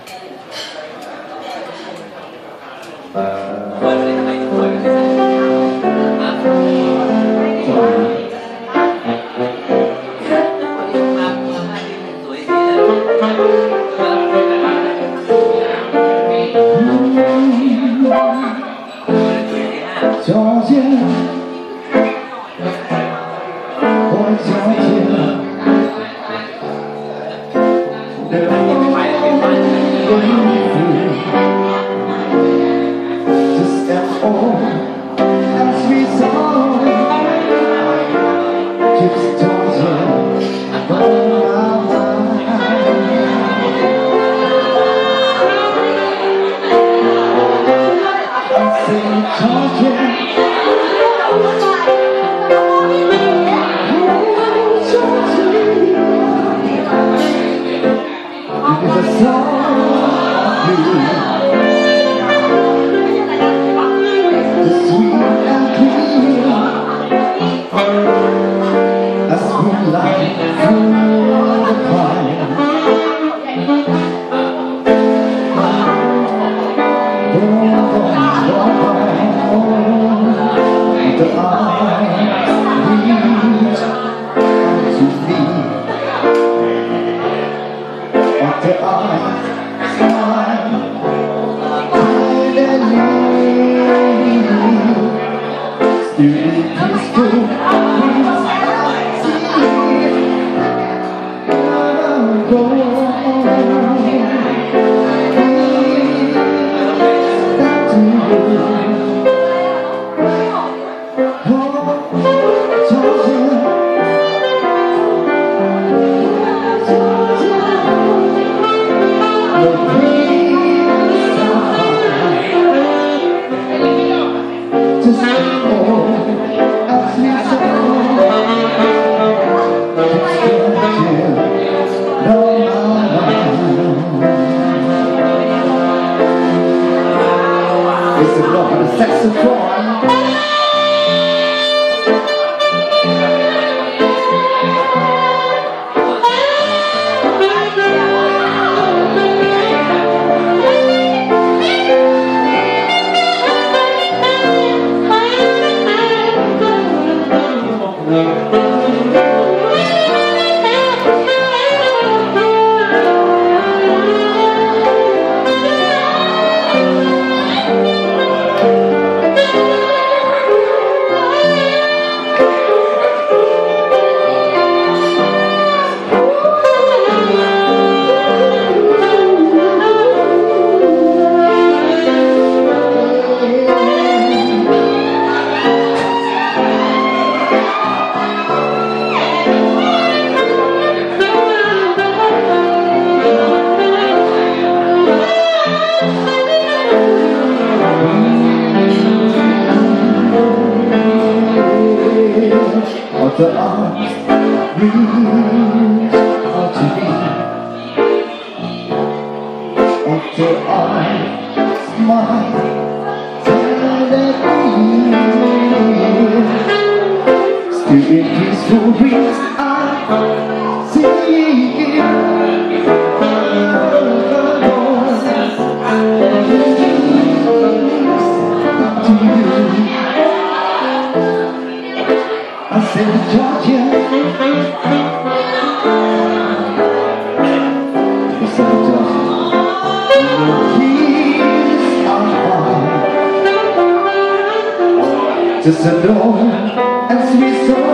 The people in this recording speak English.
Just alone as we saw.